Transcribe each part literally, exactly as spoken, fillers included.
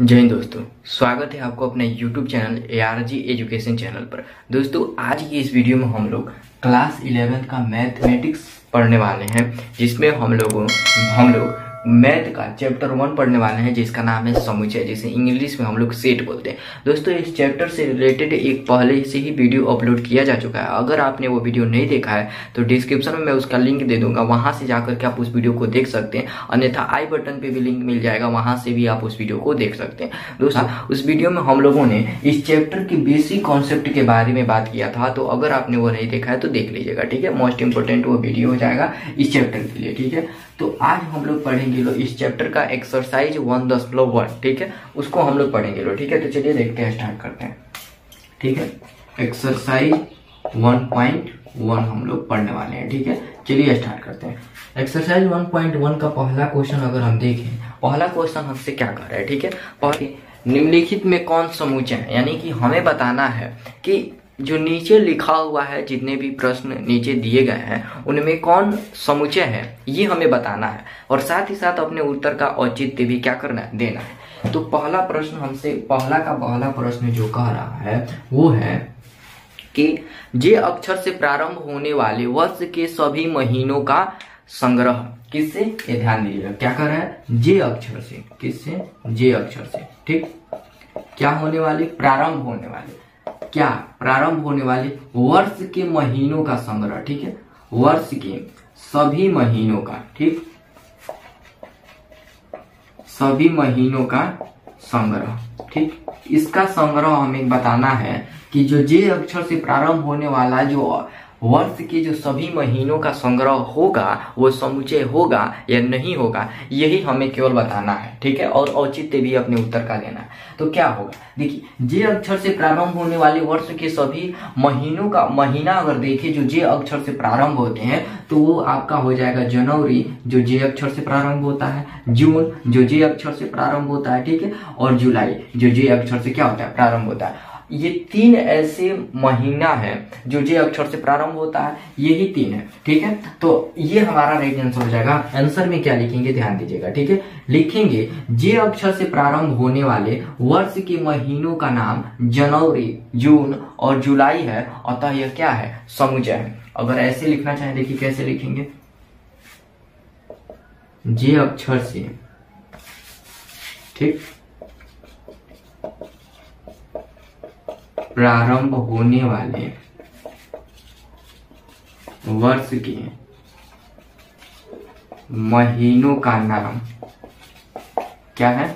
जय हिंद दोस्तों, स्वागत है आपको अपने YouTube channel A R G Education channel पर। दोस्तों, आज की इस वीडियो में हम लोग क्लास इलेवेंथ का मैथमेटिक्स पढ़ने वाले हैं, जिसमें हम लोगों हम लोग मैथ का चैप्टर वन पढ़ने वाले हैं, जिसका नाम है समुच्चय, जिसे इंग्लिश में हम लोग सेट बोलते हैं। दोस्तों, इस चैप्टर से रिलेटेड एक पहले से ही वीडियो अपलोड किया जा चुका है। अगर आपने वो वीडियो नहीं देखा है तो डिस्क्रिप्शन में मैं उसका लिंक दे दूंगा, वहां से जाकर के आप उस वीडियो को देख सकते हैं। अन्यथा आई बटन पे भी लिंक मिल जाएगा, वहां से भी आप उस वीडियो को देख सकते हैं। दोस्तों, उस वीडियो में हम लोगों ने इस चैप्टर के बेसिक कॉन्सेप्ट के बारे में बात किया था, तो अगर आपने वो नहीं देखा है तो देख लीजिएगा, ठीक है। मोस्ट इंपोर्टेंट वो वीडियो हो जाएगा इस चैप्टर के लिए, ठीक है। तो आज हम लोग पढ़ेंगे लो इस चैप्टर का एक्सरसाइज वन पॉइंट वन, ठीक है, उसको हम लोग पढ़ेंगे लो, ठीक है। तो चलिए देखते हैं, स्टार्ट करते हैं, ठीक है। एक्सरसाइज वन पॉइंट वन हम लोग पढ़ने वाले हैं, ठीक है। चलिए स्टार्ट करते हैं। एक्सरसाइज वन पॉइंट वन का पहला क्वेश्चन अगर हम देखें, पहला क्वेश्चन हमसे क्या कर रहा है, ठीक है। और निम्नलिखित में कौन समुच्चय है, यानी कि हमें बताना है कि जो नीचे लिखा हुआ है, जितने भी प्रश्न नीचे दिए गए हैं, उनमें कौन समुच्चय है ये हमें बताना है, और साथ ही साथ अपने उत्तर का औचित्य भी क्या करना है, देना है। तो पहला प्रश्न हमसे पहला का पहला प्रश्न जो कह रहा है वो है कि जे अक्षर से प्रारंभ होने वाले वर्ष के सभी महीनों का संग्रह किससे, ये ध्यान दीजिएगा, क्या कर रहा है, जे अक्षर से, किससे, जे अक्षर से, ठीक। क्या होने वाले, प्रारंभ होने वाले, क्या प्रारंभ होने वाले वर्ष के महीनों का संग्रह, ठीक है, वर्ष के सभी महीनों का, ठीक, सभी महीनों का संग्रह, ठीक। इसका संग्रह हमें बताना है कि जो जे अक्षर से प्रारंभ होने वाला जो वर्ष के जो सभी महीनों का संग्रह होगा वो समुच्चय होगा या नहीं होगा, यही हमें केवल बताना है, ठीक है। और औचित्य भी अपने उत्तर का देना है। तो क्या होगा, देखिए, जे अक्षर से प्रारंभ होने वाले वर्ष के सभी महीनों का महीना अगर देखें जो जे अक्षर से प्रारंभ होते हैं, तो वो आपका हो जाएगा जनवरी, जो जे अक्षर से प्रारंभ होता है, जून, जो जे अक्षर से प्रारंभ होता है, ठीक है, और जुलाई, जो जे अक्षर से क्या होता है, प्रारंभ होता है। ये तीन ऐसे महीना है जो जे अक्षर से प्रारंभ होता है, यही तीन है, ठीक है। तो ये हमारा राइट आंसर हो जाएगा। आंसर में क्या लिखेंगे, ध्यान दीजिएगा, ठीक है, लिखेंगे जे अक्षर से प्रारंभ होने वाले वर्ष के महीनों का नाम जनवरी, जून और जुलाई है, अतः यह क्या है, समुच्चय है। अगर ऐसे लिखना चाहें, देखिए कैसे लिखेंगे, जे अक्षर से, ठीक, प्रारंभ होने वाले वर्ष के महीनों का नाम क्या है,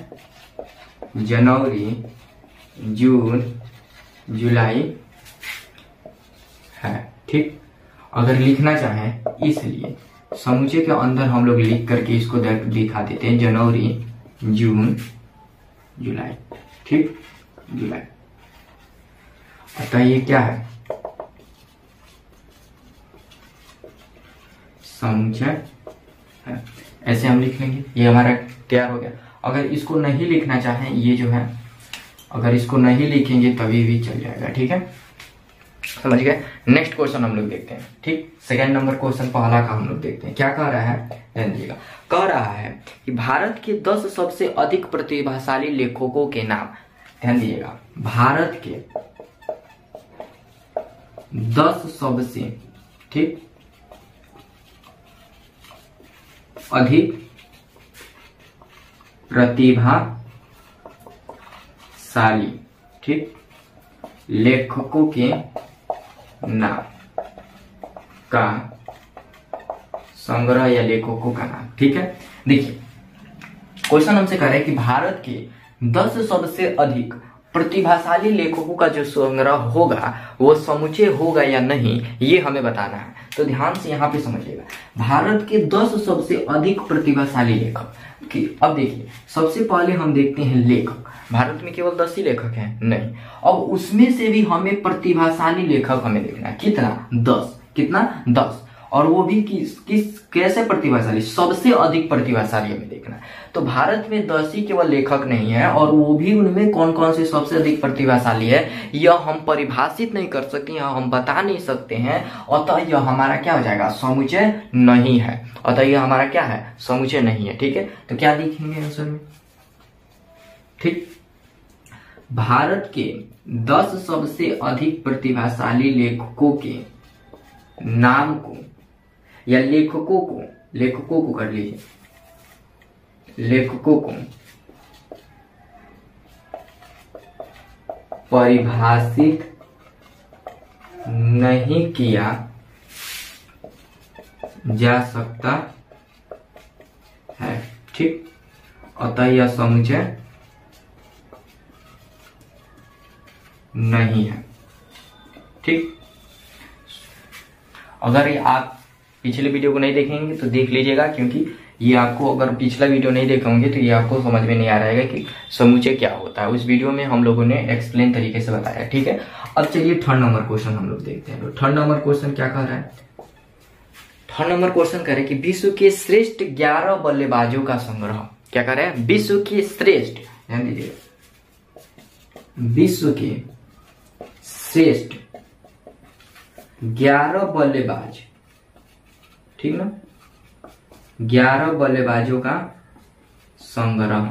जनवरी, जून, जुलाई है, ठीक। अगर लिखना चाहें, इसलिए समुच्चय के अंदर हम लोग लिख करके इसको दिखा देते हैं, जनवरी, जून, जुलाई, ठीक, जुलाई। अतः ये क्या है, समुच्चय है, ऐसे हम लिख लेंगे। ये हमारा तैयार हो गया। अगर इसको नहीं लिखना चाहें, ये जो है, अगर इसको नहीं लिखेंगे तभी भी चल जाएगा, ठीक है, समझ गए। नेक्स्ट क्वेश्चन हम लोग देखते हैं, ठीक, सेकंड नंबर क्वेश्चन पहला का हम लोग देखते हैं। क्या कह रहा है, ध्यान दीजिएगा, कह रहा है कि भारत के दस सबसे अधिक प्रतिभाशाली लेखकों के नाम, ध्यान दीजिएगा, भारत के दस सबसे, ठीक, अधिक प्रतिभाशाली, ठीक, लेखकों के नाम का संग्रह या लेखकों का नाम, ठीक है। देखिए, क्वेश्चन हमसे कह रहे हैं कि भारत के दस सबसे अधिक प्रतिभाशाली लेखकों का जो संग्रह होगा वो समुच्चय होगा या नहीं, ये हमें बताना है। तो ध्यान से यहाँ पे समझिएगा, भारत के दस सबसे अधिक प्रतिभाशाली लेखक की, अब देखिए, सबसे पहले हम देखते हैं लेखक। भारत में केवल दस ही लेखक हैं, नहीं, अब उसमें से भी हमें प्रतिभाशाली लेखक हमें देखना है, कितना, दस, कितना, दस, और वो भी किस किस कैसे प्रतिभाशाली, सबसे अधिक प्रतिभाशाली हमें देखना। तो भारत में दस ही केवल लेखक नहीं है, और वो भी उनमें कौन कौन से सबसे अधिक प्रतिभाशाली है यह हम परिभाषित नहीं कर सकते, यह हम बता नहीं सकते हैं, अतः यह हमारा क्या हो जाएगा, समुच्चय नहीं है। अतः यह हमारा क्या है, समुच्चय नहीं है, ठीक है। तो क्या लिखेंगे आंसर में, ठीक। भारत के दस सबसे अधिक प्रतिभाशाली लेखकों के नाम को या लेखकों को लेखकों को कर लीजिए लेखकों को परिभाषित नहीं किया जा सकता है। ठीक, अतः यह समुच्चय नहीं है। ठीक, अगर आप पिछले वीडियो को नहीं देखेंगे तो देख लीजिएगा, क्योंकि ये आपको अगर पिछला वीडियो नहीं देखेंगे तो ये आपको समझ में नहीं आ रहेगा कि समुच्चय क्या होता है। उस वीडियो में हम लोगों ने एक्सप्लेन तरीके से बताया। ठीक है, अब चलिए थर्ड नंबर क्वेश्चन हम लोग देखते हैं। तो थर्ड नंबर क्वेश्चन क्या कह रहा है? थर्ड नंबर क्वेश्चन कह रहे कि विश्व के श्रेष्ठ ग्यारह बल्लेबाजों का संग्रह। क्या कह रहे हैं? विश्व के श्रेष्ठ, ध्यान दीजिएगा, विश्व के श्रेष्ठ ग्यारह बल्लेबाज, ठीक ना, ग्यारह बल्लेबाजों का संग्रह।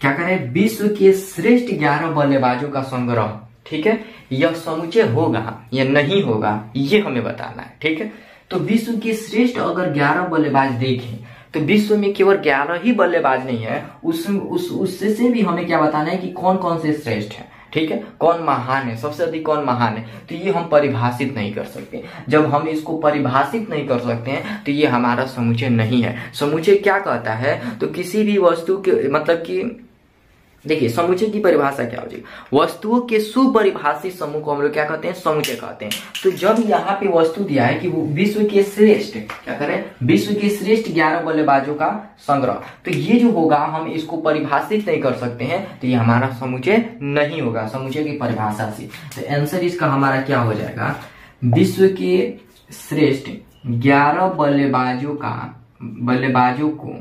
क्या कह रहे हैं? विश्व के श्रेष्ठ ग्यारह बल्लेबाजों का संग्रह। ठीक है, यह समुच्चय होगा या नहीं होगा ये हमें बताना है। ठीक है, तो विश्व के श्रेष्ठ अगर ग्यारह बल्लेबाज देखें तो विश्व में केवल ग्यारह ही बल्लेबाज नहीं है, उस, उस, उससे से भी हमें क्या बताना है कि कौन कौन से श्रेष्ठ है। ठीक है, कौन महान है, सबसे अधिक कौन महान है, तो ये हम परिभाषित नहीं कर सकते। जब हम इसको परिभाषित नहीं कर सकते हैं तो ये हमारा समुच्चय नहीं है। समुच्चय क्या कहता है? तो किसी भी वस्तु के, मतलब कि देखिए समुच्चय की परिभाषा क्या होती है, वस्तुओं के सुपरिभाषित समूह को हम लोग क्या कहते हैं? समुच्चय कहते हैं। तो जब यहाँ पे वस्तु दिया है कि वो विश्व के श्रेष्ठ, क्या करें, विश्व के श्रेष्ठ ग्यारह बल्लेबाजों का संग्रह, तो ये जो होगा हम इसको परिभाषित नहीं कर सकते हैं, तो ये हमारा समुच्चय नहीं होगा समुच्चय की परिभाषा से। तो आंसर इसका हमारा क्या हो जाएगा? विश्व के श्रेष्ठ ग्यारह बल्लेबाजों का बल्लेबाजों को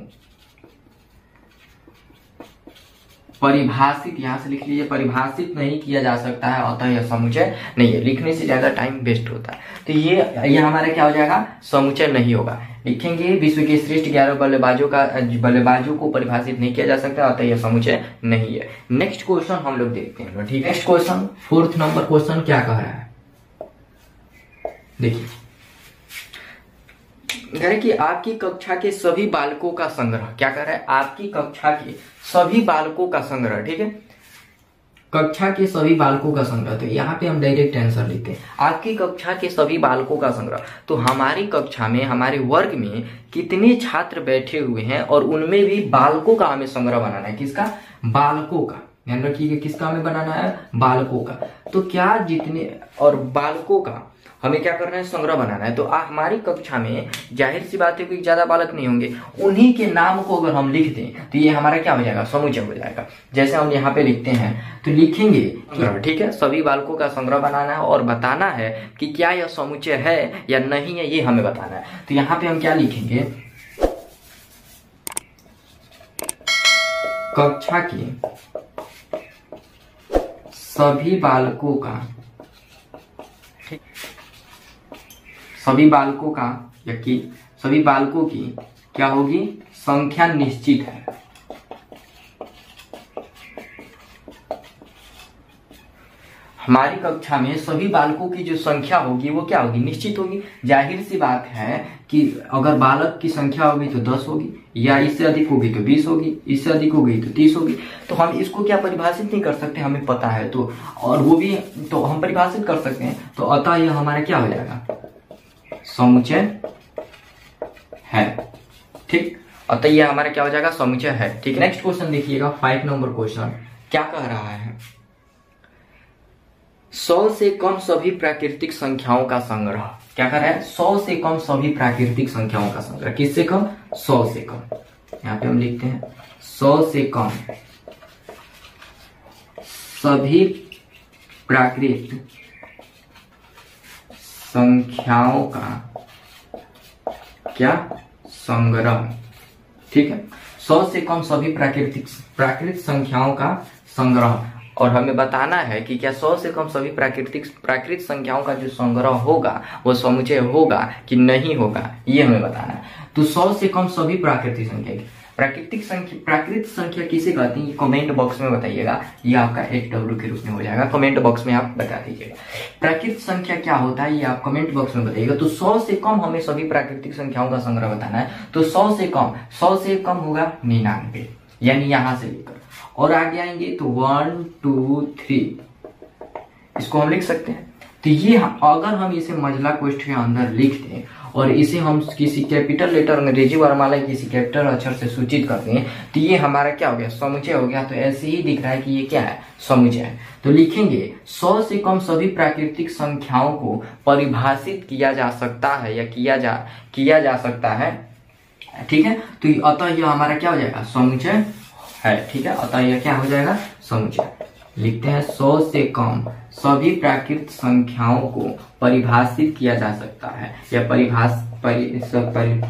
परिभाषित, यहां से लिख लीजिए, परिभाषित नहीं किया जा सकता है, अतः यह समुच्चय नहीं है। लिखने से ज्यादा टाइम वेस्ट होता है, तो ये ये हमारा क्या हो जाएगा? समुच्चय नहीं होगा। लिखेंगे विश्व के श्रेष्ठ ग्यारह बल्लेबाजों का बल्लेबाजों को परिभाषित नहीं किया जा सकता, अतः यह समुच्चय नहीं है। नेक्स्ट क्वेश्चन हम लोग देखते हैं। ठीक, next question fourth number question क्या कह रहा है? देखिए कि आपकी कक्षा के सभी बालकों का संग्रह। क्या कह रहा है? आपकी कक्षा के सभी बालकों का संग्रह। ठीक है, कक्षा के सभी बालकों का संग्रह, तो यहाँ पे हम डायरेक्ट आंसर लिखते हैं, आपकी कक्षा के सभी बालकों का संग्रह। तो हमारी कक्षा में, हमारे वर्ग में कितने छात्र बैठे हुए हैं और उनमें भी बालकों का हमें संग्रह बनाना है। किसका? बालकों का। ध्यान रखिएगा, किसका हमें बनाना है? बालकों का। तो क्या जितने, और बालकों का हमें क्या करना है? संग्रह बनाना है। तो आ, हमारी कक्षा में जाहिर सी बात है कि ज्यादा बालक नहीं होंगे, उन्हीं के नाम को अगर हम लिख दें तो ये हमारा क्या हो जाएगा? समुच्चय हो जाएगा। जैसे हम यहाँ पे लिखते हैं तो लिखेंगे, ठीक है, सभी बालकों का संग्रह बनाना है और बताना है कि क्या यह समुच्चय है या नहीं है, ये हमें बताना है। तो यहाँ पे हम क्या लिखेंगे? कक्षा के सभी बालकों का सभी बालकों का या कि सभी बालकों की क्या होगी? संख्या निश्चित है। हमारी कक्षा में सभी बालकों की जो संख्या होगी वो क्या होगी? निश्चित होगी। जाहिर सी बात है कि अगर बालक की संख्या होगी तो दस होगी, या इससे अधिक होगी तो बीस होगी, इससे अधिक होगी तो तीस होगी। तो हम इसको क्या परिभाषित नहीं कर सकते, हमें पता है, तो और वो भी तो हम परिभाषित कर सकते हैं, तो अतः यह हमारा क्या हो जाएगा? समुच्चय है। ठीक, अतः यह हमारा क्या हो जाएगा? समुच्चय है। ठीक, नेक्स्ट क्वेश्चन देखिएगा, फाइव नंबर क्वेश्चन क्या कह रहा है? सौ से कम सभी प्राकृतिक संख्याओं का संग्रह। क्या कह रहा है? सौ से कम सभी प्राकृतिक संख्याओं का संग्रह। किससे कम? सौ से कम। यहाँ पे हम लिखते हैं सौ से कम सभी प्राकृतिक संख्याओं का क्या? संग्रह। ठीक है, सौ से कम सभी प्राकृतिक प्राकृतिक संख्याओं का संग्रह, और हमें बताना है कि क्या सौ से कम सभी प्राकृतिक प्राकृतिक संख्याओं का जो संग्रह होगा वो समुच्चय होगा कि नहीं होगा, ये हमें बताना है। तो सौ से कम सभी प्राकृतिक संख्या, प्राकृतिक संख्या प्राकृत संख्या किसे कहते हैं ये कमेंट बॉक्स में बताइएगा, ये आपका एक डब्ल्यू के रूप में हो जाएगा। कमेंट बॉक्स में आप बता दीजिएगा प्राकृत संख्या क्या होता है, ये आप कमेंट बॉक्स में बताइएगा। तो सौ से कम हमें सभी प्राकृतिक संख्याओं का संग्रह बताना है, तो सौ से कम, सौ से कम होगा निन्यानवे, यानी यहां से लेकर और आगे आएंगे तो वन टू थ्री इसको हम लिख सकते हैं। तो ये अगर हम इसे मंझला कोष्ठ के अंदर लिख दें और इसे हम किसी कैपिटल लेटर अंग्रेजी वर्णमाला किसी कैपिटल अक्षर से सूचित करते हैं तो ये हमारा क्या हो गया, समुच्चय हो गया। तो ऐसे ही दिख रहा है कि ये क्या है, समुच्चय है। तो लिखेंगे सौ से कम सभी प्राकृतिक संख्याओं को परिभाषित किया जा सकता है या किया जा किया जा सकता है, ठीक है। तो अतः यह हमारा क्या हो जाएगा, समुच्चय है, ठीक है। अतः यह क्या हो जाएगा, समुच्चय। लिखते हैं सौ से कम सभी प्राकृत संख्याओं को परिभाषित किया जा सकता है या परिभाष परि, परि,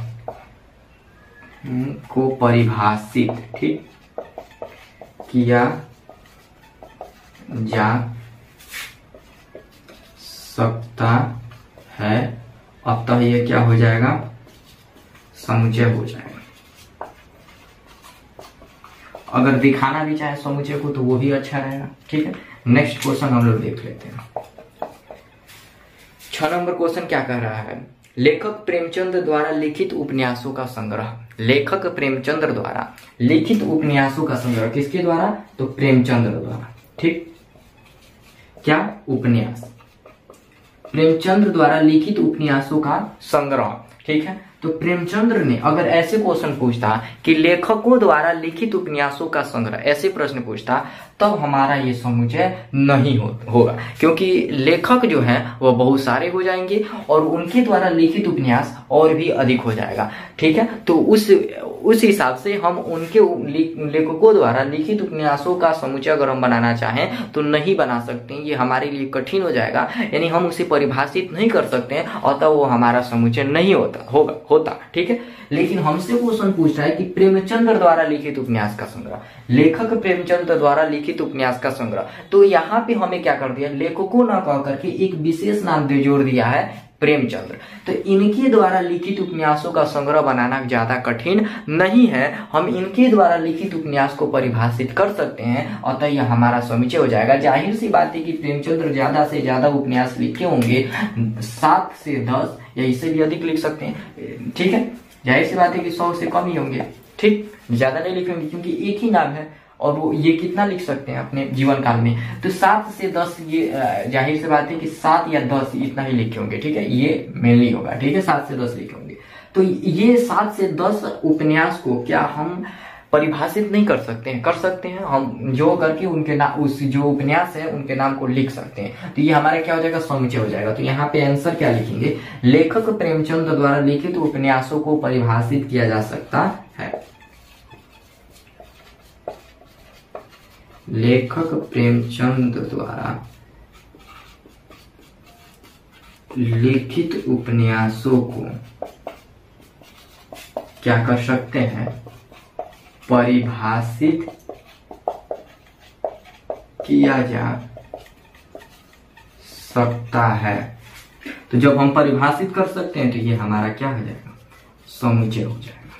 को परिभाषित ठीक किया जा सकता है। अब तो यह क्या हो जाएगा, समुच्चय हो जाएगा। अगर दिखाना भी चाहे समुच्चय को तो वो भी अच्छा रहेगा, ठीक है। नेक्स्ट क्वेश्चन हम लोग देख लेते हैं। छह नंबर क्वेश्चन क्या कह रहा है, लेखक प्रेमचंद द्वारा लिखित उपन्यासों का संग्रह, लेखक प्रेमचंद द्वारा लिखित उपन्यासों का संग्रह, किसके द्वारा, तो प्रेमचंद द्वारा, ठीक। क्या उपन्यास, प्रेमचंद द्वारा लिखित उपन्यासों का संग्रह, ठीक है। तो प्रेमचंद्र ने अगर ऐसे क्वेश्चन पूछता कि लेखकों द्वारा लिखित उपन्यासों का संग्रह, ऐसे प्रश्न पूछता तब तो हमारा ये समुच्चय नहीं होगा, क्योंकि लेखक जो है वह बहुत सारे हो जाएंगे और उनके द्वारा लिखित उपन्यास और भी अधिक हो जाएगा, ठीक है। तो उस उस हिसाब से हम उनके लेखकों द्वारा लिखित उपन्यासों का समुच्चय अगर हम बनाना चाहें तो नहीं बना सकते, ये हमारे लिए कठिन हो जाएगा, यानी हम उसे परिभाषित नहीं कर सकते हैं, अतः वो हमारा समुच्चय नहीं होता होगा होता ठीक है। लेकिन हमसे क्वेश्चन पूछता है कि प्रेमचंद्र द्वारा लिखित उपन्यास का संग्रह, लेखक प्रेमचंद्र द्वारा लिखित उपन्यास का संग्रह, तो यहाँ पे हमें क्या कर दिया, लेखकों ना कह करके एक विशेष नाम दे जोड़ दिया है प्रेमचंद्र। तो इनके द्वारा लिखित उपन्यासों का संग्रह बनाना ज्यादा कठिन नहीं है, हम इनके द्वारा लिखित उपन्यास को परिभाषित कर सकते हैं, अतः यह हमारा समुच्चय हो जाएगा। जाहिर सी बात है कि प्रेमचंद्र ज्यादा से ज्यादा उपन्यास लिखे होंगे, सात से दस या इससे भी अधिक लिख सकते हैं, ठीक है। जाहिर सी बात है कि सौ से कम ही होंगे, ठीक, ज्यादा नहीं लिखेंगे क्योंकि एक ही नाम है और वो ये कितना लिख सकते हैं अपने जीवन काल में, तो सात से दस, ये जाहिर सी बात है कि सात या दस इतना ही लिखे होंगे, ठीक है, ये मेनली होगा, ठीक है, सात से दस लिखे होंगे। तो ये सात से दस उपन्यास को क्या हम परिभाषित नहीं कर सकते हैं, कर सकते हैं हम जो करके उनके नाम, उस जो उपन्यास है उनके नाम को लिख सकते हैं। तो ये हमारा क्या हो जाएगा, समुच्चय हो जाएगा। तो यहाँ पे आंसर क्या लिखेंगे, लेखक प्रेमचंद द्वारा लिखित तो उपन्यासों को परिभाषित किया जा सकता है, लेखक प्रेमचंद द्वारा लिखित उपन्यासों को क्या कर सकते हैं, परिभाषित किया जा सकता है। तो जब हम परिभाषित कर सकते हैं तो ये हमारा क्या हो जाएगा, समुच्चय हो जाएगा,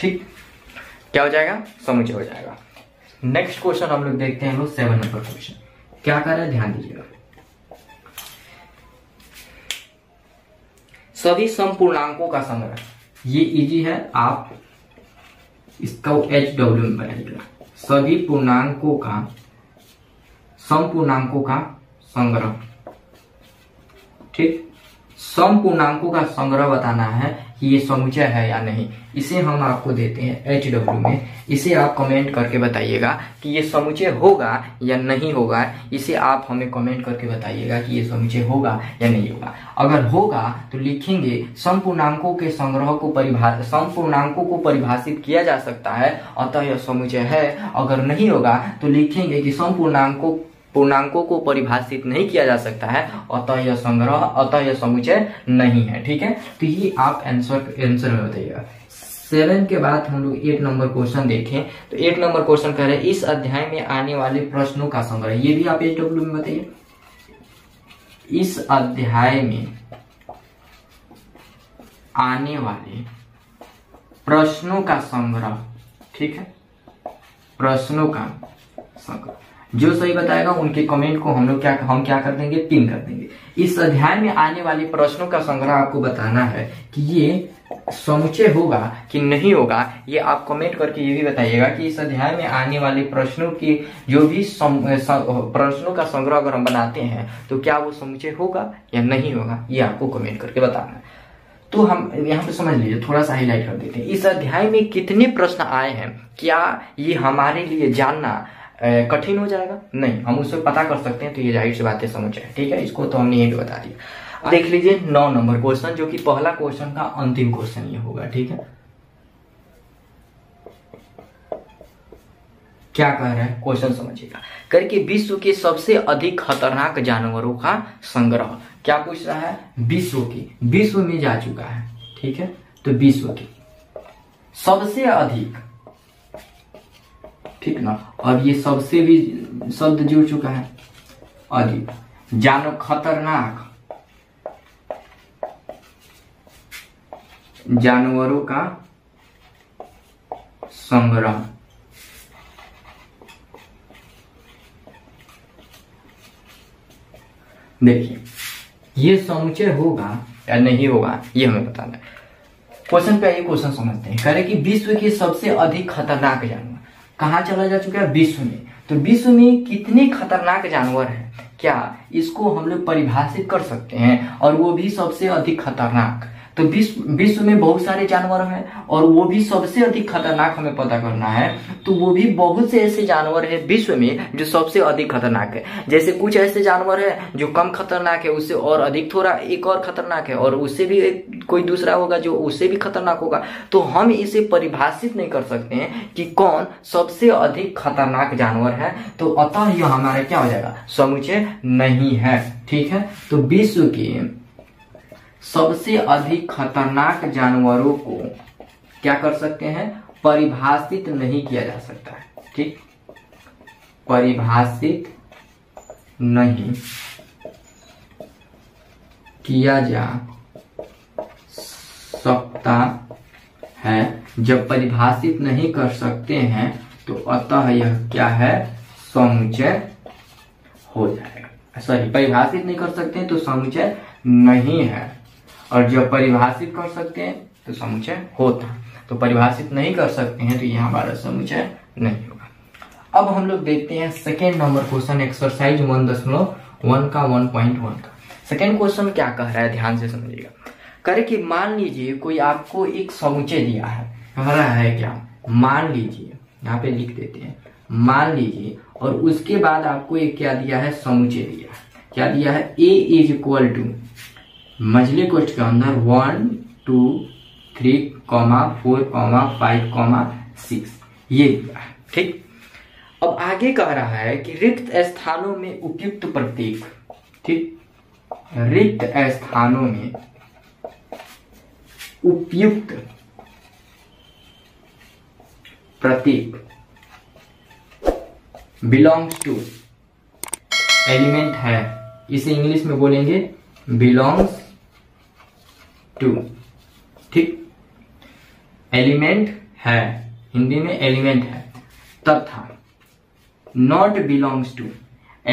ठीक, क्या हो जाएगा, समुच्चय हो जाएगा। नेक्स्ट क्वेश्चन हम लोग देखते हैं, सेवन नंबर क्वेश्चन क्या कर रहा है, ध्यान दीजिएगा। सभी संपूर्णांकों का संग्रह, ये इजी है, आप इसका एच डब्ल्यू में बनाइएगा, सभी पूर्णांकों का, संपूर्णांकों का संग्रह, ठीक। समपूर्णांकों का संग्रह बताना है कि ये समुच्चय है या नहीं, इसे हम आपको देते हैं एच डब्ल्यू में, इसे आप कमेंट करके बताइएगा कि ये समुच्चय होगा या नहीं होगा। इसे आप हमें कमेंट करके बताइएगा कि ये समुच्चय होगा या नहीं होगा। अगर होगा तो लिखेंगे समपूर्णांकों के संग्रह को परिभाषित, समपूर्णांकों को परिभाषित किया जा सकता है, अतः यह समुच्चय है। अगर नहीं होगा तो लिखेंगे कि समपूर्णांकों पूर्णांकों को परिभाषित नहीं किया जा सकता है, अतः यह संग्रह, अतः यह समुच्चय नहीं है, ठीक है। तो ये आप आंसर आंसर में बताइएगा। सेवन के बाद हम लोग एट नंबर क्वेश्चन देखें तो एट नंबर क्वेश्चन कह रहे हैं इस अध्याय में आने वाले प्रश्नों का संग्रह, ये भी आप एच डब्ल्यू में बताइए। इस अध्याय में आने वाले प्रश्नों का संग्रह, ठीक है, प्रश्नों का संग्रह। जो सही बताएगा उनके कमेंट को हम लोग क्या हम क्या कर देंगे, पिन कर देंगे। इस अध्याय में आने वाले प्रश्नों का संग्रह आपको बताना है कि ये समुच्चय होगा कि नहीं होगा। ये आप कमेंट करके ये भी बताइएगा कि इस अध्याय में आने वाले प्रश्नों की जो भी प्रश्नों का संग्रह अगर हम बनाते हैं तो क्या वो समुच्चय होगा या नहीं होगा, ये आपको कमेंट करके बताना है। तो हम यहाँ पे समझ लीजिए, थोड़ा सा हाईलाइट कर देते हैं। इस अध्याय में कितने प्रश्न आए हैं, क्या ये हमारे लिए जानना कठिन हो जाएगा? नहीं, हम उससे पता कर सकते हैं। तो ये जाहिर सी बातें समझ है, ठीक है, इसको तो हमने ये भी बता दिया। देख लीजिए नौ नंबर क्वेश्चन, जो कि पहला क्वेश्चन का अंतिम क्वेश्चन ये होगा, ठीक है। क्या कह रहा है क्वेश्चन समझिएगा, करके विश्व के सबसे अधिक खतरनाक जानवरों का संग्रह। क्या पूछ रहा है? विश्व की, विश्व में जा चुका है, ठीक है, तो विश्व की सबसे अधिक, ठीक ना, और ये सबसे भी शब्द जुड़ चुका है, अधिक जानो खतरनाक जानवरों का संग्रह। देखिए ये समुच्चय होगा या नहीं होगा ये हमें बताना है। क्वेश्चन पे आइए, क्वेश्चन समझते हैं। कह रहे कि विश्व के सबसे अधिक खतरनाक जानवर कहाँ चला जा चुका है? विश्व में। तो विश्व में कितने खतरनाक जानवर हैं, क्या इसको हम लोग परिभाषित कर सकते हैं, और वो भी सबसे अधिक खतरनाक। तो विश्व विश्व में बहुत सारे जानवर हैं और वो भी सबसे अधिक खतरनाक हमें पता करना है। तो वो भी बहुत से ऐसे जानवर हैं विश्व में जो सबसे अधिक खतरनाक है। जैसे कुछ ऐसे जानवर हैं जो कम खतरनाक है, उससे और अधिक थोड़ा एक और खतरनाक है, और उससे भी एक कोई दूसरा होगा जो उससे भी खतरनाक होगा। तो हम इसे परिभाषित नहीं कर सकते हैं कि कौन सबसे अधिक खतरनाक जानवर है। तो अतः यह हमारा क्या हो जाएगा, समुच्चय नहीं है, ठीक है। तो विश्व की सबसे अधिक खतरनाक जानवरों को क्या कर सकते हैं, परिभाषित नहीं किया जा सकता है, ठीक, परिभाषित नहीं किया जा सकता है। जब परिभाषित नहीं कर सकते हैं तो अतः यह क्या है, समुच्चय हो जाएगा। सॉरी, परिभाषित नहीं कर सकते हैं तो समुच्चय नहीं है, और जब परिभाषित कर सकते हैं तो समुच्चय होता है। तो परिभाषित नहीं कर सकते हैं तो यह हमारा समुच्चय नहीं होगा। अब हम लोग देखते हैं second number question, exercise one दशमलव वन का वन पॉइंट वन का सेकेंड क्वेश्चन क्या कह रहा है, ध्यान से समझिएगा। करे कि मान लीजिए कोई आपको एक समुच्चय दिया है, कह रहा है क्या, मान लीजिए, यहाँ पे लिख देते हैं मान लीजिए, और उसके बाद आपको एक क्या दिया है, समुच्चय दिया है। क्या दिया है, ए इज इक्वल टू मझले कोष्ठ के अंदर one two three comma four comma five comma six, ये दिया है, ठीक। अब आगे कह रहा है कि रिक्त स्थानों में उपयुक्त प्रतीक, ठीक, रिक्त स्थानों में उपयुक्त प्रतीक बिलोंग्स टू एलिमेंट है। इसे इंग्लिश में बोलेंगे बिलोंग्स टू, ठीक, एलिमेंट है, हिंदी में एलिमेंट है, तथा नॉट बिलोंग्स टू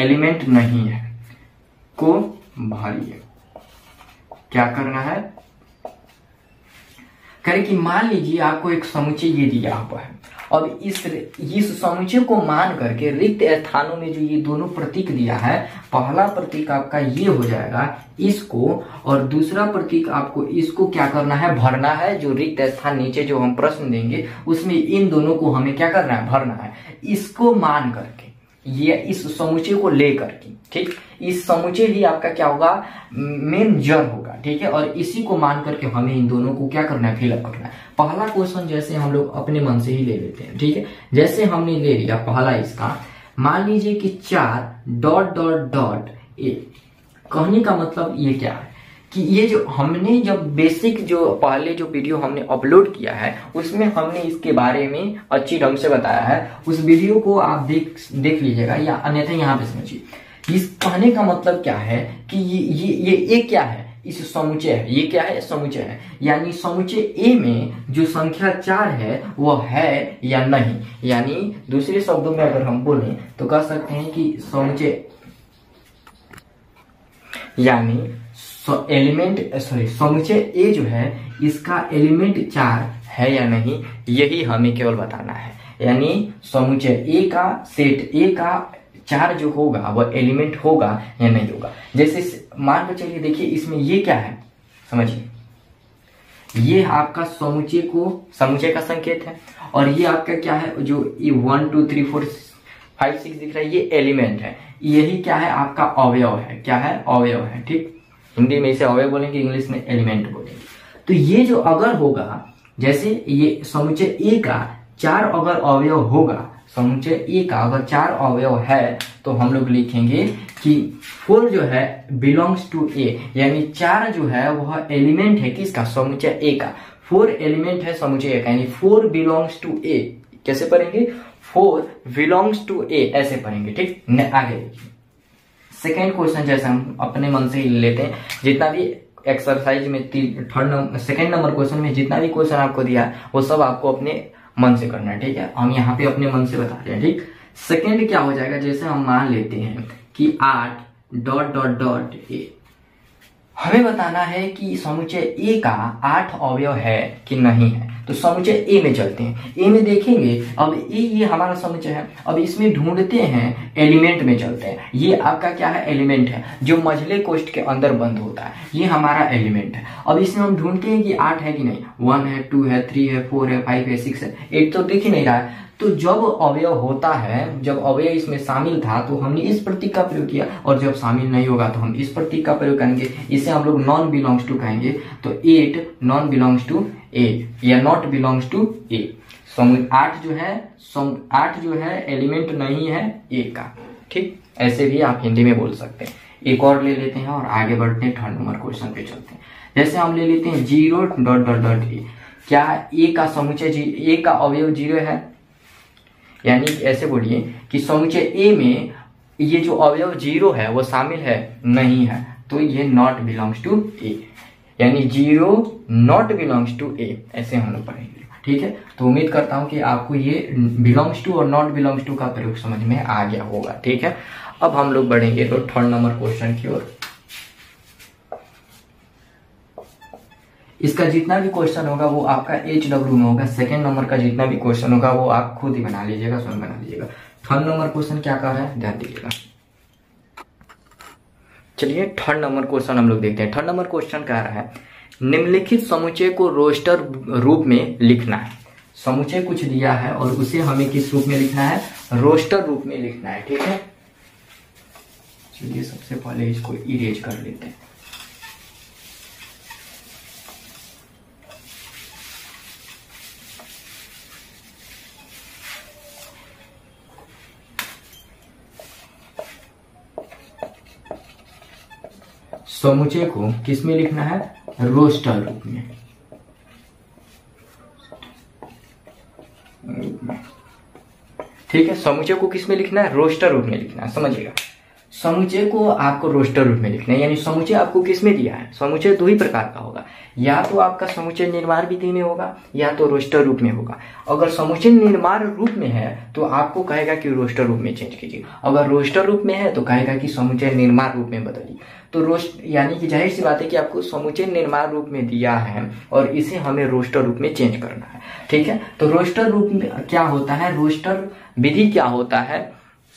एलिमेंट नहीं है को भरिए। क्या करना है, करें कि मान लीजिए आपको एक समुच्चय ये दिया हुआ है। अब इस इस समुच्चय को मान करके रिक्त स्थानों में जो ये दोनों प्रतीक दिया है, पहला प्रतीक आपका ये हो जाएगा इसको, और दूसरा प्रतीक आपको इसको क्या करना है, भरना है। जो रिक्त स्थान नीचे जो हम प्रश्न देंगे उसमें इन दोनों को हमें क्या करना है, भरना है। इसको मान करके ये इस समुच्चय को ले करके, ठीक, इस समुच्चय ही आपका क्या होगा, मेन जड़ होगा, ठीक है, और इसी को मान करके हमें इन दोनों को क्या करना है, फिलअप करना है। पहला क्वेश्चन जैसे हम लोग अपने मन से ही ले लेते हैं, ठीक है, जैसे हमने ले लिया पहला इसका, मान लीजिए कि चार डॉट डॉट डॉट ए। कहने का मतलब ये क्या है कि ये जो हमने जब बेसिक जो पहले जो वीडियो हमने अपलोड किया है उसमें हमने इसके बारे में अच्छी ढंग से बताया है। उस वीडियो को आप देख देख लीजिएगा या अन्यथा यहाँ पे समझिए। इस कहने का मतलब क्या है कि ये ये ये, ये क्या है इस समुच्चय, ये क्या है समुच्चय है, यानी समुच्चय ए में जो संख्या चार है वह है या नहीं। यानी दूसरे शब्दों में अगर हम बोलें तो कह सकते हैं कि समुच्चय यानी एलिमेंट सॉरी समुच्चय ए जो है इसका एलिमेंट चार है या नहीं, यही हमें केवल बताना है। यानी समुच्चय ए का सेट ए का चार जो होगा वह एलिमेंट होगा या नहीं होगा। जैसे मान कर चलिए, देखिए इसमें ये क्या है, समझिए ये आपका समुच्चय को समुच्चय का संकेत है और ये आपका क्या है जो one two three four five six दिख रहा है, ये एलिमेंट है। यही क्या है आपका अवयव है, क्या है अवयव है, ठीक हिंदी में इसे अवयव बोलेंगे, इंग्लिश में एलिमेंट बोलेंगे। तो ये जो अगर होगा, जैसे ये समुच्चय ए का चार अगर अवयव होगा, समुच्चय ए का अगर चार अवयव है तो हम लोग लिखेंगे कि फोर जो है बिलोंग्स टू ए, यानी चार जो है वह एलिमेंट है किसका समुच्चय ए का, फोर एलिमेंट है समुच्चय ए का, यानी फोर बिलोंग्स टू ए। कैसे पढ़ेंगे, फोर बिलोंग्स टू ए, ऐसे पढ़ेंगे, ठीक न। आगे सेकेंड क्वेश्चन, जैसे हम अपने मन से ही लेते हैं, जितना भी एक्सरसाइज में थर्ड सेकेंड नंबर क्वेश्चन में जितना भी क्वेश्चन आपको दिया वो सब आपको अपने मन से करना है, ठीक है। हम यहाँ पे अपने मन से बता रहे हैं, ठीक। सेकेंड क्या हो जाएगा, जैसे हम मान लेते हैं कि आठ डॉट डॉट डॉट ए, हमें बताना है कि समुच्चय ए का आठ अवयव है कि नहीं है। तो समुच्चय ए में चलते हैं, ए में देखेंगे, अब ए ये हमारा समुच्चय है, अब इसमें ढूंढते हैं एलिमेंट में चलते हैं। ये आपका क्या है एलिमेंट है जो मझले कोष्ठ के अंदर बंद होता है, ये हमारा एलिमेंट है। अब इसमें हम ढूंढते हैं कि आठ है कि नहीं, वन है, टू है, थ्री है, फोर है, फाइव है, सिक्स है, एट तो दिख ही नहीं रहा है। तो जब अवयव होता है, जब अवयव इसमें शामिल था तो हमने इस प्रतीक का प्रयोग किया, और जब शामिल नहीं होगा तो हम इस प्रतीक का प्रयोग करेंगे, इसे हम लोग नॉन बिलोंग्स टू कहेंगे। तो eight non belongs to A या नॉट बिलोंग्स टू ए, आठ जो है आठ जो है एलिमेंट नहीं है ए का, ठीक। ऐसे भी आप हिंदी में बोल सकते हैं। एक और ले लेते हैं और आगे बढ़ते हैं, थर्ड नंबर क्वेश्चन पे चलते हैं। जैसे हम ले लेते हैं zero dot dot dot A, क्या ए का समुच्चय ए का अवयव जीरो है, यानी ऐसे बोलिए कि समुच्चय ए में ये जो अवयव जीरो है वो शामिल है नहीं है, तो ये नॉट बिलोंग्स टू ए, यानी zero not belongs to A, ऐसे हम लोग पढ़ेंगे, ठीक है। तो उम्मीद करता हूं कि आपको ये बिलोंग्स टू और नॉट बिलोंग्स टू का प्रयोग समझ में आ गया होगा, ठीक है। अब हम लोग बढ़ेंगे तो थर्ड नंबर क्वेश्चन की ओर। इसका जितना भी क्वेश्चन होगा वो आपका एच डब्ल्यू में होगा, सेकंड नंबर का जितना भी क्वेश्चन होगा वो आप खुद ही बना लीजिएगा, स्वयं बना लीजिएगा। थर्ड नंबर क्वेश्चन क्या कह रहा है, ध्यान दीजिएगा। चलिए थर्ड नंबर क्वेश्चन हम लोग देखते हैं। थर्ड नंबर क्वेश्चन कह रहा है निम्नलिखित समुच्चय को रोस्टर रूप में लिखना है। समुच्चय कुछ दिया है और उसे हमें किस रूप में लिखना है, रोस्टर रूप में लिखना है, ठीक है। चलिए सबसे पहले इसको इरेज कर लेते हैं। समुच्चय को किस में लिखना है, रोस्टर रूप में, ठीक है। समुच्चय को किस में लिखना है, रोस्टर रूप में लिखना है, समझिएगा। समुच्चय को आपको रोस्टर रूप में लिखना है, यानी समुच्चय आपको किस में दिया है। समुच्चय दो ही प्रकार का होगा, या तो आपका समुच्चय निर्माण विधि में होगा या तो रोस्टर रूप में होगा। अगर समुच्चय निर्माण रूप में है तो आपको कहेगा कि रोस्टर रूप में चेंज कीजिए, अगर रोस्टर रूप में है तो कहेगा कि समुच्चय निर्माण रूप में बदलिए। तो रोस्ट यानी कि जाहिर सी बात है कि आपको समुच्चय निर्माण रूप में दिया है और इसे हमें रोस्टर रूप में चेंज करना है, ठीक है। तो रोस्टर रूप में क्या होता है, रोस्टर विधि क्या होता है,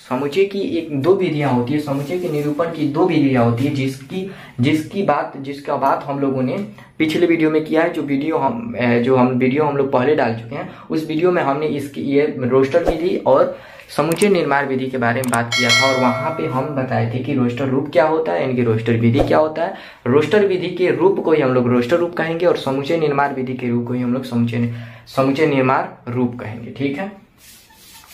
समुच्चय की एक दो विधियां होती है, समुच्चय के निरूपण की दो विधियां होती है, जिसकी जिसकी बात जिसका बात हम लोगों ने पिछले वीडियो में किया है। जो वीडियो हम जो हम वीडियो हम लोग पहले डाल चुके हैं, उस वीडियो में हमने इसकी ये रोस्टर विधि और समुच्चय निर्माण विधि के बारे में बात किया था, और वहां पे हम बताए थे कि रोस्टर रूप क्या होता है, यानी कि रोस्टर विधि क्या होता है। रोस्टर विधि के रूप को ही हम लोग रोस्टर रूप कहेंगे और समुच्चय निर्माण विधि के रूप को ही हम लोग समुच्चय समुच्चय निर्माण रूप कहेंगे, ठीक है।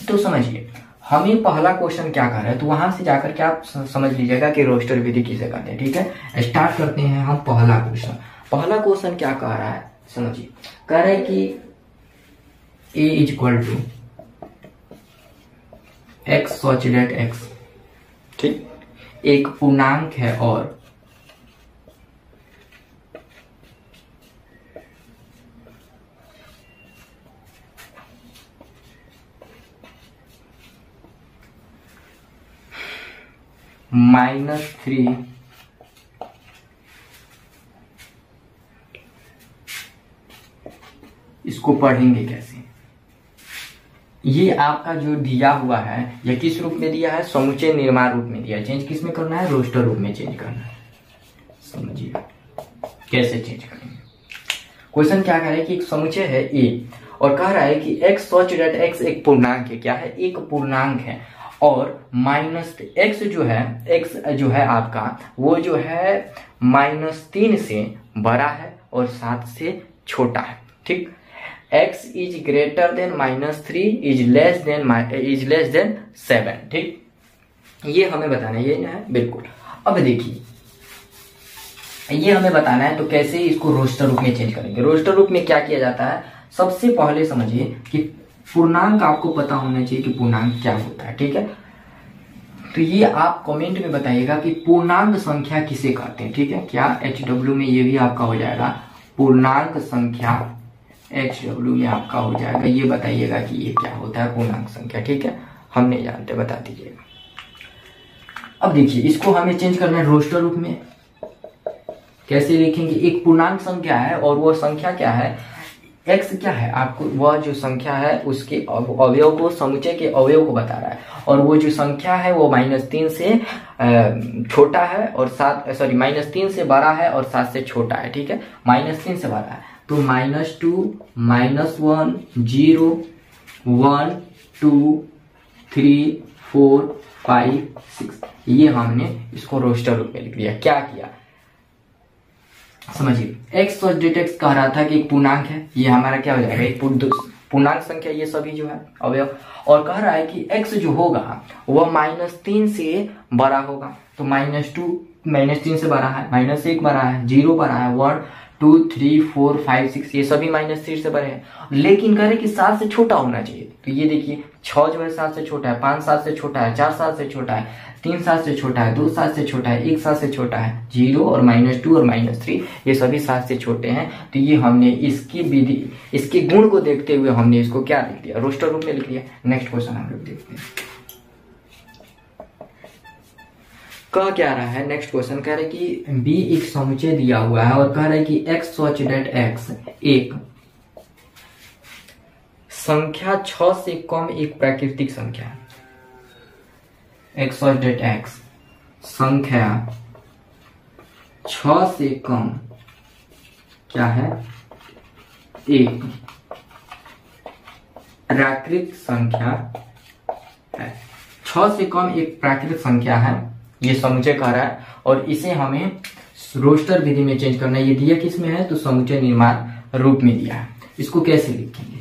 तो समझिए हमें पहला क्वेश्चन क्या कर रहा है, तो वहां से जाकर के आप समझ लीजिएगा कि रोस्टर विधि किसे कहते हैं, ठीक है। स्टार्ट करते हैं हम पहला क्वेश्चन। पहला क्वेश्चन क्या कह रहा है, समझिए कह रहा है कि A is equal to x such that x, ठीक, एक पूर्णांक है और माइनस थ्री इसको पढ़ेंगे कैसे? ये आपका जो दिया हुआ है यह किस रूप में दिया है? समुच्चय निर्माण रूप में दिया है। चेंज किस में करना है? रोस्टर रूप में चेंज करना है। समझिए कैसे चेंज करेंगे। क्वेश्चन क्या कह रहा है कि एक समुच्चय है ए और कह रहा है कि एक्स सच डेट एक्स एक पूर्णांक है। क्या है? एक पूर्णांक है। और माइनस एक्स जो है, एक्स जो है आपका वो जो है माइनस तीन से बड़ा है और सात से छोटा है। ठीक, x is greater than minus three is less than is less than seven. ठीक, ये हमें बताना है, ये है बिल्कुल। अब देखिए ये हमें बताना है तो कैसे इसको रोस्टर रूप में चेंज करेंगे। रोस्टर रूप में क्या किया जाता है? सबसे पहले समझिए कि पूर्णांक आपको पता होना चाहिए कि पूर्णांक क्या होता है। ठीक है, तो ये आप कमेंट में बताइएगा कि पूर्णांक संख्या किसे कहते हैं। ठीक है, क्या एच डब्ल्यू में ये भी आपका हो जाएगा, पूर्णांक संख्या एच डब्ल्यू में आपका हो जाएगा। ये बताइएगा कि ये क्या होता है पूर्णांक संख्या। ठीक है, हम नहीं जानते, बता दीजिएगा। अब देखिए इसको हमें चेंज करना है रोस्टर रूप में। कैसे लिखेंगे? एक पूर्णांक संख्या है और वो संख्या क्या है, एक्स क्या है आपको, वह जो संख्या है उसके अवयव को, समुच्चय के अवयव को बता रहा है। और वो जो संख्या है वो माइनस तीन से छोटा है और सात सॉरी माइनस तीन से बड़ा है और सात से छोटा है। ठीक है, माइनस तीन से बड़ा है तो minus two minus one zero one two three four five six, ये हमने इसको रोस्टर रूप में लिख दिया। क्या किया समझिए, एक्स और डेट एक्स कह रहा था कि एक पूर्णांक है, ये हमारा क्या हो जाएगा पूर्णांक संख्या, ये सभी जो है अवयव। और कह रहा है कि एक्स जो होगा वह माइनस तीन से बड़ा होगा तो माइनस टू माइनस तीन से बड़ा है, माइनस एक बड़ा है, जीरो बड़ा है, one two three four five six ये सभी माइनस थ्री से बड़े हैं। लेकिन कह रहे कि सात से छोटा होना चाहिए तो ये देखिए छः जो है सात से छोटा है, पाँच सात से छोटा है, चार सात से छोटा है, तीन सात से छोटा है, दो सात से छोटा है, एक सात से छोटा है, जीरो और माइनस टू और माइनस थ्री ये सभी सात से छोटे हैं। तो ये हमने इसकी विधि, इसके गुण को देखते हुए हमने इसको क्या लिख दिया, रोस्टर रूप में लिख दिया। नेक्स्ट क्वेश्चन हम लोग देखते हैं, कह क्या रहा है नेक्स्ट क्वेश्चन, कह रहा है कि बी एक समुच्चय दिया हुआ है और कह रहा है कि एक्स सच डेट एक्स एक संख्या छह से कम एक प्राकृतिक संख्या है। एक्स और डेट एक्स संख्या छह से कम क्या है, एक प्राकृत संख्या है, छह से कम एक प्राकृत संख्या है, ये समुच्चय कह रहा है। और इसे हमें रोस्टर विधि में चेंज करना है। ये दिया किसमें है तो समुच्चय निर्माण रूप में दिया है। इसको कैसे लिखेंगे?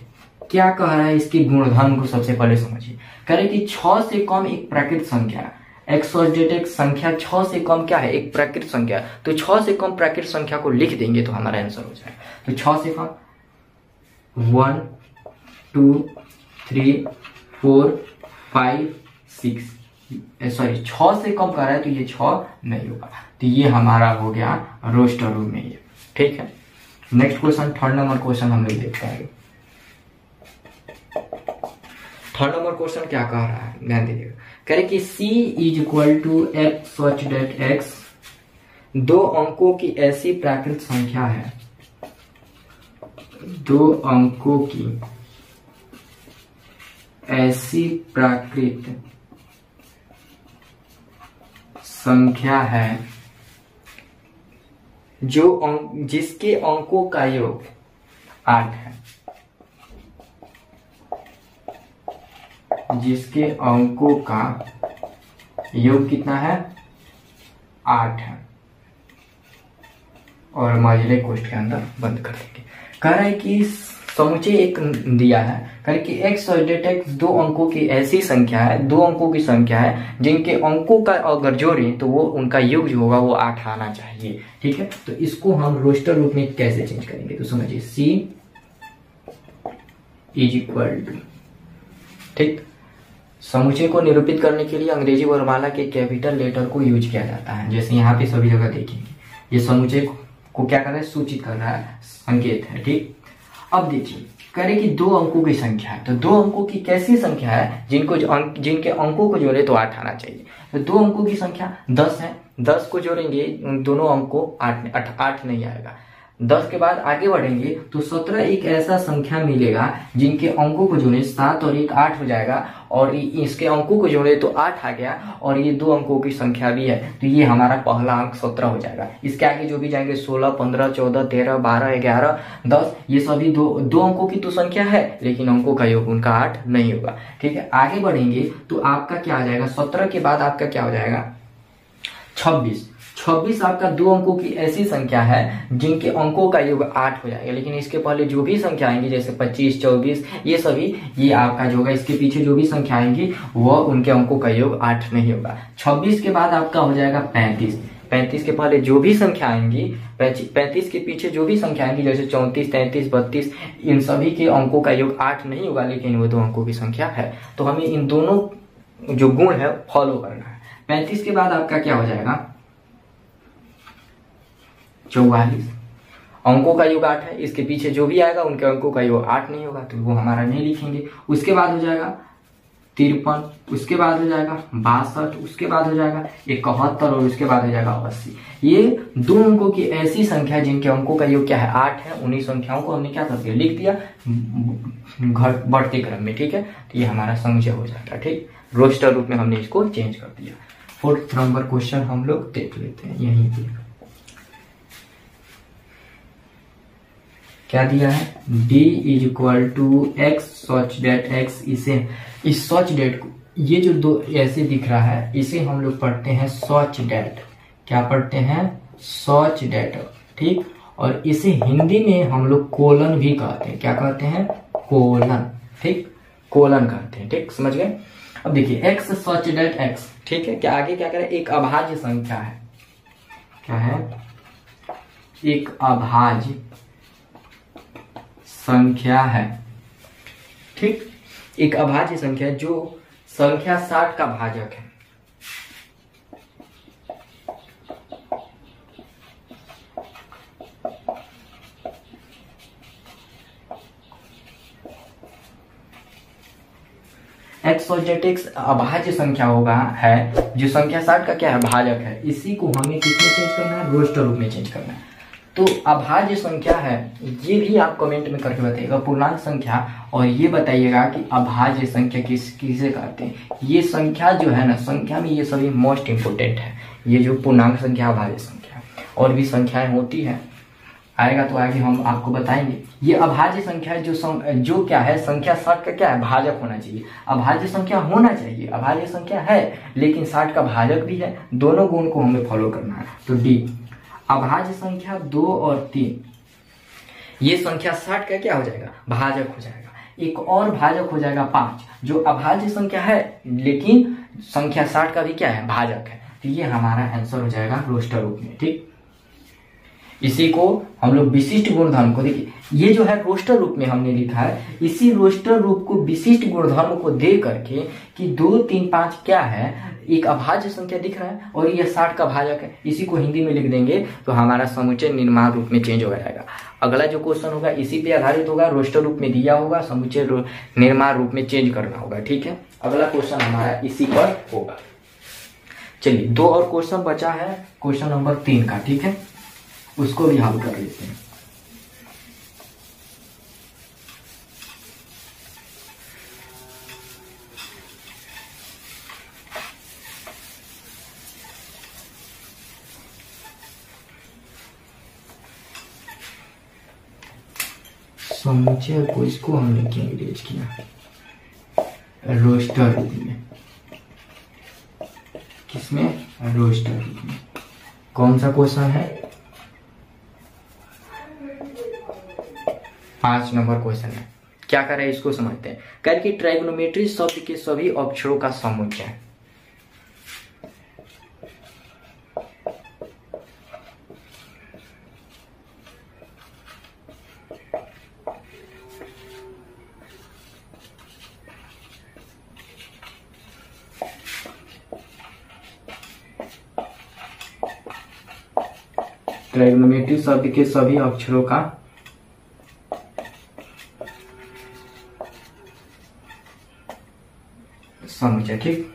क्या कह रहा है इसके गुणधर्म को सबसे पहले समझिए। कह रहे कि छह से कम एक प्राकृत संख्या, एक्स और डेट एक्स संख्या छह से कम क्या है, एक प्राकृत संख्या, तो छह से कम प्राकृत संख्या को लिख देंगे तो हमारा आंसर हो जाएगा। तो छह से कम one two three four five six sorry छह से कम कह रहा है तो ये छह नहीं होगा। तो ये हमारा हो गया रोस्टर रूप में ये। ठीक है, next question third number question हम लोग देखते हैं। थर्ड नंबर क्वेश्चन क्या कह रहा है, ध्यान दीजिएगा। कह रहे कि C is equal to x such that x दो अंकों की ऐसी प्राकृत संख्या है, दो अंकों की ऐसी प्राकृत संख्या है जो अंक, जिसके अंकों का योग आठ है, जिसके अंकों का योग कितना है, आठ है, और माइले कोष्ठ के अंदर बंद कर देंगे। कह रहा है कि समुच्चय एक दिया है, कह रहा है कि एक्स और डेट एक्स दो अंकों की ऐसी संख्या है, दो अंकों की संख्या है जिनके अंकों का अगर जोड़ें तो वो उनका योग जो होगा वो आठ आना चाहिए। ठीक है, तो इसको हम रोस्टर रूप में कैसे चेंज करेंगे तो समझिए सी इज इक्वल टू, ठीक, समुच्चय को निरूपित करने के लिए अंग्रेजी वर्णमाला के कैपिटल लेटर को यूज किया जाता है। जैसे यहाँ पे सभी जगह देखेंगे ये समुच्चय को क्या कर रहा है, सूचित कर रहा है, संकेत है। ठीक, अब देखिए करें कि दो अंकों की संख्या है, तो दो अंकों की कैसी संख्या है जिनको जिनके अंकों को जोड़े तो आठ आना चाहिए। तो दो अंकों की संख्या दस है, दस को जोड़ेंगे दोनों अंकों आठ आठ नहीं आएगा। दस के बाद आगे बढ़ेंगे तो सत्रह एक ऐसा संख्या मिलेगा जिनके अंकों को जोड़े सात और एक आठ हो जाएगा, और इसके अंकों को जोड़े तो आठ आ गया, और ये दो अंकों की संख्या भी है, तो ये हमारा पहला अंक सत्रह हो जाएगा। इसके आगे जो भी जाएंगे सोलह, पंद्रह, चौदह, तेरह, बारह, ग्यारह, दस, ये सभी दो दो अंकों की तो संख्या है लेकिन अंकों का योग उनका आठ नहीं होगा। ठीक है, आगे बढ़ेंगे तो आपका क्या हो जाएगा, सत्रह के बाद आपका क्या हो जाएगा छब्बीस। छब्बीस आपका दो अंकों की ऐसी संख्या है जिनके अंकों का योग आठ हो जाएगा, लेकिन इसके पहले जो भी संख्या आएंगी जैसे पच्चीस, चौबीस, ये सभी ये आपका जो होगा इसके पीछे जो भी संख्या आएंगी वह उनके अंकों का योग आठ नहीं होगा। छब्बीस के बाद आपका हो जाएगा पैंतीस। पैंतीस के पहले जो भी संख्या आएंगी, पैंतीस के पीछे जो भी संख्या आएंगी जैसे चौंतीस, तैंतीस, बत्तीस, इन सभी के अंकों का योग आठ नहीं होगा, लेकिन वो दो अंकों की संख्या है। तो हमें इन दोनों जो गुण है फॉलो करना है। पैंतीस के बाद आपका क्या हो जाएगा चौवालीस। अंकों का योग आठ है, इसके पीछे जो भी आएगा उनके अंकों का योग आठ नहीं होगा, तो वो हमारा नहीं लिखेंगे। उसके बाद हो जाएगा तिरपन, उसके बाद हो जाएगा बासठ, उसके बाद हो जाएगा इकहत्तर, और उसके बाद हो जाएगा अस्सी। ये दो अंकों की ऐसी संख्या जिनके अंकों का योग क्या है आठ है, उन्हीं संख्याओं को हमने क्या कर दिया लिख दिया घट बढ़ते क्रम में। ठीक है, तो ये हमारा समुच्चय हो जाएगा। ठीक, रोस्टर रूप में हमने इसको चेंज कर दिया। फोर्थ नंबर क्वेश्चन हम लोग देख लेते हैं, यहीं पर क्या दिया है d is equal to x such that x, इसे इस सच डेट को ये जो दो ऐसे दिख रहा है इसे हम लोग पढ़ते हैं सच डेट। क्या पढ़ते हैं सच डेट। ठीक, और इसे हिंदी में हम लोग कोलन भी कहते हैं। क्या कहते हैं कोलन। ठीक, कोलन कहते हैं। ठीक, समझ गए। अब देखिए x सच डेट x। ठीक है, क्या आगे क्या करें, एक अभाज्य संख्या है। क्या है एक अभाज्य संख्या है। ठीक, एक अभाज्य संख्या जो संख्या साठ का भाजक है। एक्स और जेड एक्स अभाज्य संख्या होगा है जो संख्या साठ का क्या है भाजक है। इसी को हमें किसमें चेंज करना है, रोस्टर रूप में चेंज करना है। तो अभाज्य संख्या है ये भी आप कमेंट में करके बताइएगा, पूर्णांक संख्या, और ये बताइएगा कि अभाज्य संख्या किस किसे कहते हैं। ये संख्या जो है ना, संख्या में ये सभी मोस्ट इम्पोर्टेंट है, ये जो पूर्णांक संख्या अभाज्य संख्या, और भी संख्याएं होती है, आएगा तो आगे हम आपको बताएंगे। ये अभाज्य संख्या जो सं, जो क्या है संख्या साठ का क्या है भाजक होना चाहिए। अभाज्य संख्या होना चाहिए, अभाज्य संख्या है लेकिन साठ का भाजक भी है, दोनों गुण को हमें फॉलो करना है। तो डी अभाज्य संख्या दो और तीन ये संख्या साठ का क्या हो जाएगा भाजक हो जाएगा। एक और भाजक हो जाएगा पांच जो अभाज्य संख्या है लेकिन संख्या साठ का भी क्या है भाजक है। तो ये हमारा आंसर हो जाएगा रोस्टर रूप में। ठीक, इसी को हम लोग विशिष्ट गुणधर्म को, देखिए ये जो है रोस्टर रूप में हमने लिखा है, इसी रोस्टर रूप को विशिष्ट गुणधर्म को दे करके कि दो तीन पांच क्या है एक अभाज्य संख्या दिख रहा है और यह साठ का भाजक है, इसी को हिंदी में लिख देंगे तो हमारा समुच्चय निर्माण रूप में चेंज हो जाएगा। अगला जो क्वेश्चन होगा इसी पे आधारित होगा, रोस्टर रूप में दिया होगा, समुच्चय निर्माण रूप में चेंज करना होगा। ठीक है, अगला क्वेश्चन हमारा इसी पर होगा। चलिए दो और क्वेश्चन बचा है, क्वेश्चन नंबर तीन का। ठीक है, उसको भी हम कर लेते हैं। समुच्चय को इसको हमने इंग्लिश किया रोस्टर रूप में, किसमें रोस्टर रूप में, कौन सा क्वेश्चन है पांच नंबर क्वेश्चन है। क्या कर रहे हैं इसको समझते हैं, करके ट्राइगोनोमेट्री शब्द के सभी अक्षरों का समुच्चय है। ट्राइगोनोमेट्री शब्द के सभी अक्षरों का समुच्चय। ठीक,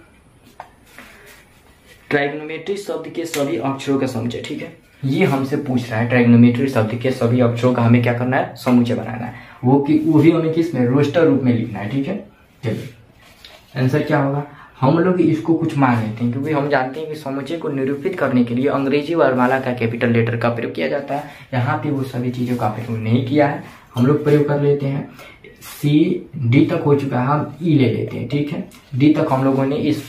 ट्राइग्नोमेट्री शब्द के सभी अक्षरों का समुच्चय। ठीक है, ये हमसे पूछ रहा है ट्राइग्नोमेट्री शब्द के सभी अक्षरों का हमें क्या करना है, समुच्चय बनाना है। वो कि वो भी हमें किसमें, रोस्टर रूप में लिखना है। ठीक है, चलिए आंसर क्या होगा। हम लोग इसको कुछ मान लेते हैं क्योंकि हम जानते हैं कि समुच्चय को निरूपित करने के लिए अंग्रेजी वर्णमाला का कैपिटल लेटर का प्रयोग किया जाता है। यहाँ पे वो सभी चीजों का प्रयोग नहीं किया है, हम लोग प्रयोग कर लेते हैं। सी डी तक हो चुका है, हम ई ले लेते हैं। ठीक है, डी तक हम लोगों ने इस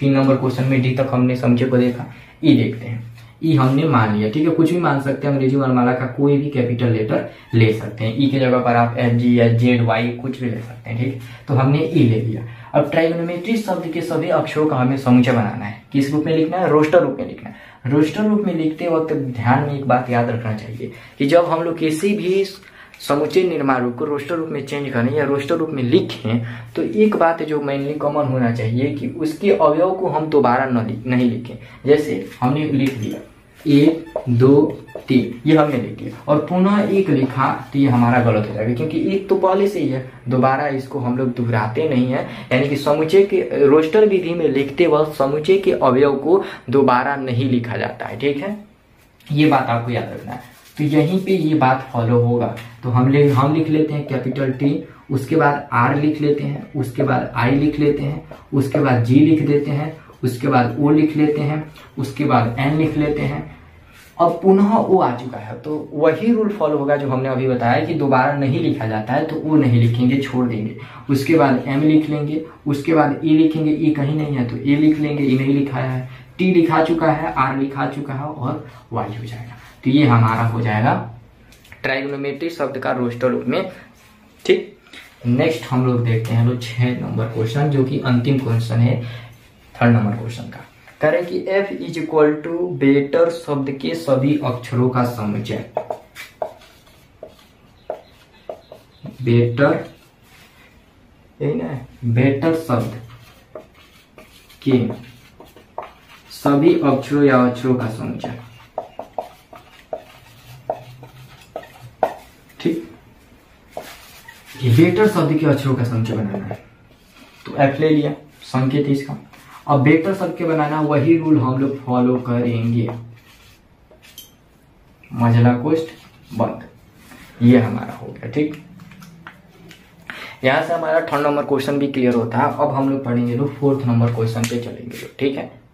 तीन नंबर क्वेश्चन में डी तक हमने समुच्चय को देखा। ई देखते हैं, ई हमने मान लिया। ठीक है, कुछ भी मान सकते हैं, अंग्रेजी वर्णमाला का कोई भी कैपिटल लेटर ले सकते हैं। ई की जगह पर आप एफ जी या जेड वाई कुछ भी ले सकते हैं। ठीक, तो हमने ई ले लिया। अब ट्राइग्नोमेट्री शब्द के सभी अक्षरों का हमें समुच्चय बनाना है। किस रूप में लिखना है, रोस्टर रूप में लिखना है। रोस्टर रूप में लिखते वक्त ध्यान में एक बात याद रखना चाहिए कि जब हम लोग किसी भी समुच्चय निर्माण रूप को रोस्टर रूप में चेंज करें या रोस्टर रूप में लिखें तो एक बात जो मेनली कॉमन होना चाहिए कि उसके अवयव को हम दोबारा नहीं लिखें। जैसे हमने लिख दिया एक दो तीन, ये हमने लिख दिया और पुनः एक लिखा तो ये हमारा गलत हो जाएगा क्योंकि एक तो पहले से ही है, दोबारा इसको हम लोग दोहराते नहीं है। यानी कि समुच्चय के रोस्टर विधि में लिखते वक्त समुच्चय के अवयव को दोबारा नहीं लिखा जाता है। ठीक है, ये बात आपको याद रखना है। तो यहीं पे ये बात फॉलो होगा। तो हम ले हम लिख लेते हैं कैपिटल टी, उसके बाद आर लिख लेते हैं, उसके बाद आई लिख लेते हैं, उसके बाद जी लिख देते हैं, उसके बाद ओ लिख लेते हैं, उसके बाद एन लिख लेते हैं। अब पुनः वो आ चुका है तो वही रूल फॉलो होगा जो हमने अभी बताया कि दोबारा नहीं लिखा जाता है, तो वो नहीं लिखेंगे, छोड़ देंगे। उसके बाद एम लिख लेंगे, उसके बाद ई लिखेंगे, ई कहीं नहीं है तो ए लिख लेंगे, ई नहीं लिखाया है। टी लिखा चुका है, आर लिखा चुका है और वाई हो जाएगा। तो ये हमारा हो जाएगा ट्राइग्नोमेट्री शब्द का रोस्टर रूप में। ठीक, नेक्स्ट हम लोग देखते हैं लोग छह नंबर क्वेश्चन जो कि अंतिम क्वेश्चन है थर्ड नंबर क्वेश्चन का। कह रहे कि F is equal to better शब्द के सभी अक्षरों का समुच्चय। बेटर, यही ना, बेटर शब्द के सभी अक्षरों या अक्षरों का समुच्चय। ठीक, बेटर शब्द के अक्षरों का समुच्चय बनाना है तो F ले लिया, संकेत इसका। अब बेटर शब्द के बनाना वही रूल हम लोग फॉलो करेंगे, मझला कोष्ठ बंद, ये हमारा हो गया। ठीक, यहां से हमारा थर्ड नंबर क्वेश्चन भी क्लियर होता है। अब हम लोग पढ़ेंगे लोग फोर्थ नंबर क्वेश्चन पे चलेंगे। ठीक है।